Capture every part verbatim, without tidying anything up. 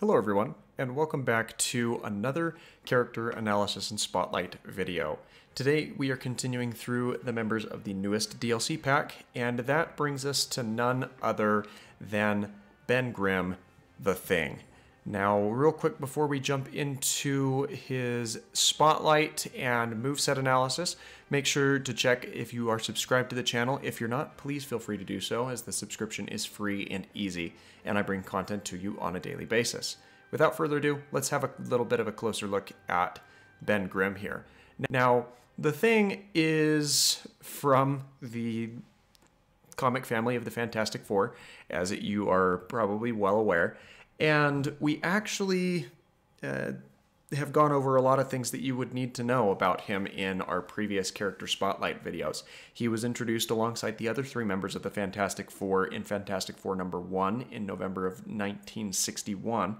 Hello everyone, and welcome back to another Character Analysis and Spotlight video. Today we are continuing through the members of the newest D L C pack, and that brings us to none other than Ben Grimm, The Thing. Now, real quick before we jump into his spotlight and moveset analysis, make sure to check if you are subscribed to the channel. If you're not, please feel free to do so, as the subscription is free and easy, and I bring content to you on a daily basis. Without further ado, let's have a little bit of a closer look at Ben Grimm here. Now, The Thing is from the comic family of the Fantastic Four, as you are probably well aware, and we actually uh, have gone over a lot of things that you would need to know about him in our previous Character Spotlight videos. He was introduced alongside the other three members of the Fantastic Four in Fantastic Four number one in November of nineteen sixty-one,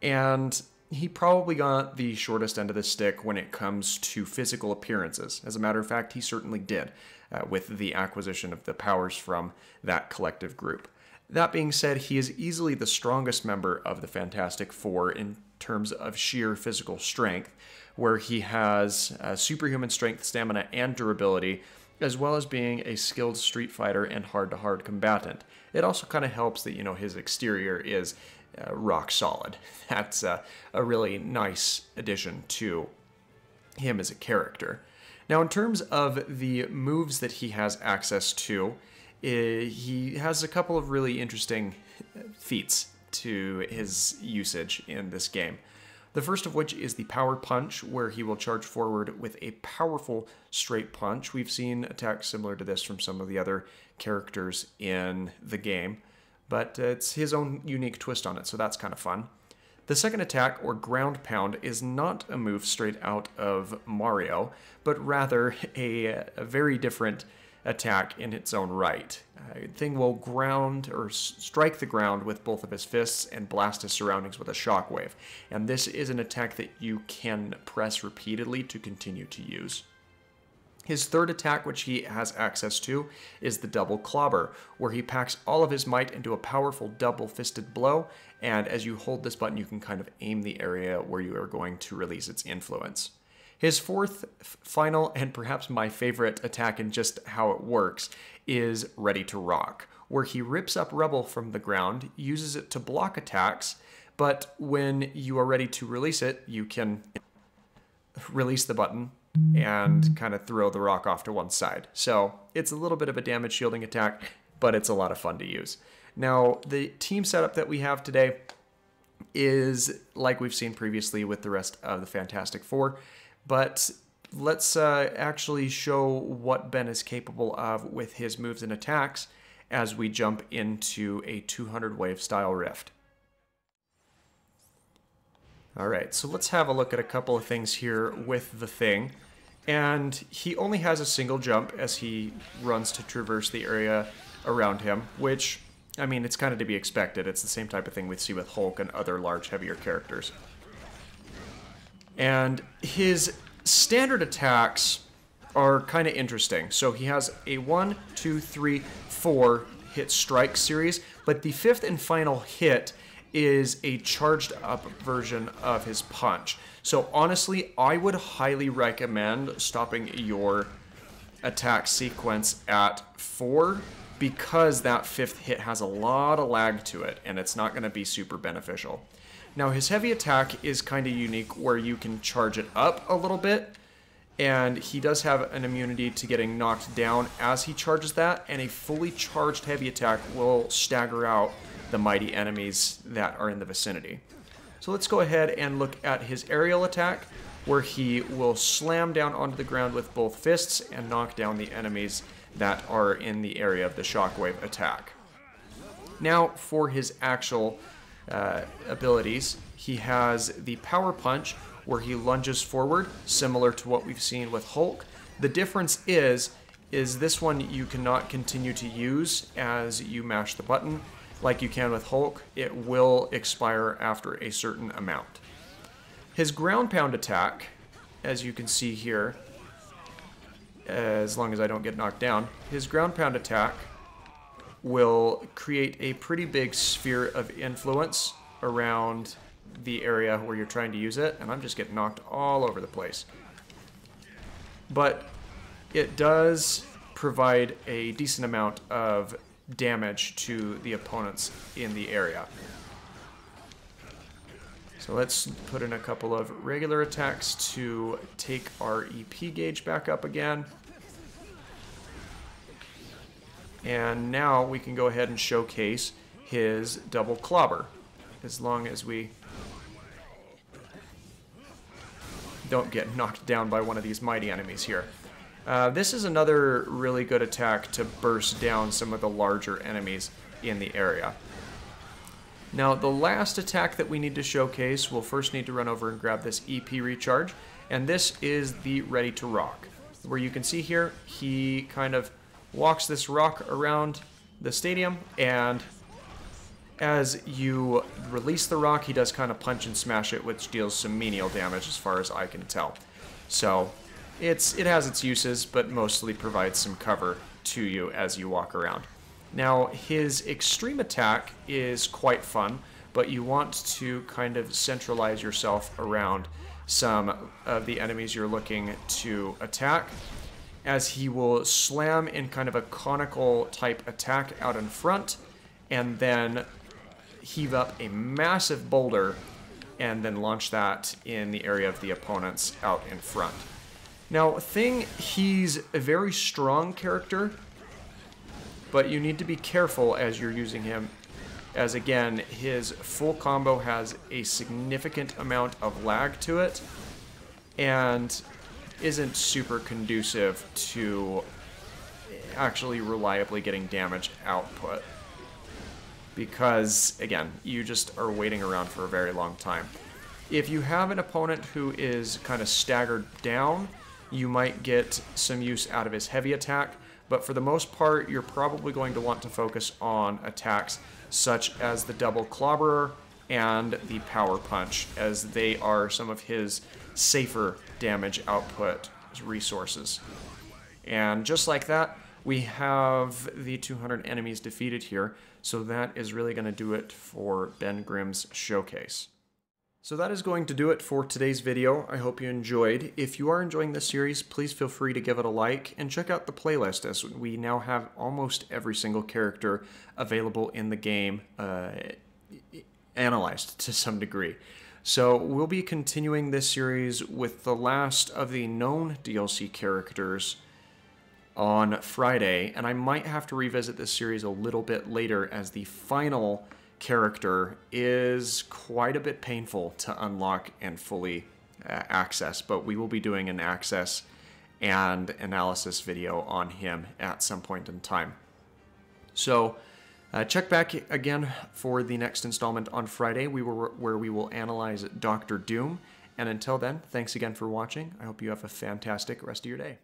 and he probably got the shortest end of the stick when it comes to physical appearances. As a matter of fact, he certainly did, uh, with the acquisition of the powers from that collective group. That being said, he is easily the strongest member of the Fantastic Four in terms of sheer physical strength, where he has uh, superhuman strength, stamina, and durability, as well as being a skilled street fighter and hard-to-hard combatant. It also kind of helps that, you know, his exterior is uh, rock solid. That's uh, a really nice addition to him as a character. Now, in terms of the moves that he has access to, he has a couple of really interesting feats to his usage in this game. The first of which is the power punch, where he will charge forward with a powerful straight punch. We've seen attacks similar to this from some of the other characters in the game, but it's his own unique twist on it, so that's kind of fun. The second attack, or ground pound, is not a move straight out of Mario, but rather a, a very different attack in its own right. Uh, Thing will ground or strike the ground with both of his fists and blast his surroundings with a shockwave. And this is an attack that you can press repeatedly to continue to use. His third attack, which he has access to, is the double clobber, where he packs all of his might into a powerful double-fisted blow, and as you hold this button, you can kind of aim the area where you are going to release its influence. His fourth, final, and perhaps my favorite attack in just how it works is Ready to Rock, where he rips up rubble from the ground, uses it to block attacks, but when you are ready to release it, you can release the button and kind of throw the rock off to one side. So it's a little bit of a damage shielding attack, but it's a lot of fun to use. Now, the team setup that we have today is like we've seen previously with the rest of the Fantastic Four. But let's uh, actually show what Ben is capable of with his moves and attacks as we jump into a two hundred wave style rift. All right, so let's have a look at a couple of things here with The Thing. And he only has a single jump as he runs to traverse the area around him, which, I mean, it's kind of to be expected. It's the same type of thing we see with Hulk and other large, heavier characters. And his standard attacks are kind of interesting. So he has a one, two, three, four hit strike series, but the fifth and final hit is a charged up version of his punch. So honestly, I would highly recommend stopping your attack sequence at four, because that fifth hit has a lot of lag to it, and it's not going to be super beneficial. Now, his heavy attack is kind of unique, where you can charge it up a little bit, and he does have an immunity to getting knocked down as he charges that, and a fully charged heavy attack will stagger out the mighty enemies that are in the vicinity. So let's go ahead and look at his aerial attack, where he will slam down onto the ground with both fists and knock down the enemies that are in the area of the shockwave attack. Now, for his actual Uh, abilities, he has the power punch, where he lunges forward, similar to what we've seen with Hulk. The difference is is this one you cannot continue to use as you mash the button like you can with Hulk. It will expire after a certain amount. His ground pound attack, as you can see here, as long as I don't get knocked down, his ground pound attack will create a pretty big sphere of influence around the area where you're trying to use it, and I'm just getting knocked all over the place. But it does provide a decent amount of damage to the opponents in the area. So let's put in a couple of regular attacks to take our E P gauge back up again. And now we can go ahead and showcase his double clobber, as long as we don't get knocked down by one of these mighty enemies here. Uh, this is another really good attack to burst down some of the larger enemies in the area. Now, the last attack that we need to showcase, we'll first need to run over and grab this E P recharge, and this is the Ready to Rock, where you can see here, he kind of walks this rock around the stadium, and as you release the rock, he does kind of punch and smash it, which deals some menial damage as far as I can tell. So it's it has its uses, but mostly provides some cover to you as you walk around. Now, his extreme attack is quite fun, but you want to kind of centralize yourself around some of the enemies you're looking to attack, as he will slam in kind of a conical type attack out in front, and then heave up a massive boulder, and then launch that in the area of the opponents out in front. Now, Thing, he's a very strong character, but you need to be careful as you're using him, as again, his full combo has a significant amount of lag to it, and isn't super conducive to actually reliably getting damage output. Because, again, you just are waiting around for a very long time. If you have an opponent who is kind of staggered down, you might get some use out of his heavy attack, but for the most part, you're probably going to want to focus on attacks such as the double clobberer and the power punch, as they are some of his safer damage output resources. And just like that, we have the two hundred enemies defeated here, so that is really going to do it for Ben Grimm's showcase. So that is going to do it for today's video. I hope you enjoyed. If you are enjoying this series, please feel free to give it a like and check out the playlist, as we now have almost every single character available in the game uh, analyzed to some degree. So we'll be continuing this series with the last of the known D L C characters on Friday, and I might have to revisit this series a little bit later, as the final character is quite a bit painful to unlock and fully uh, access, but we will be doing an access and analysis video on him at some point in time. So uh, check back again for the next installment on Friday, we were, where we will analyze Doctor Doom, and until then, thanks again for watching. I hope you have a fantastic rest of your day.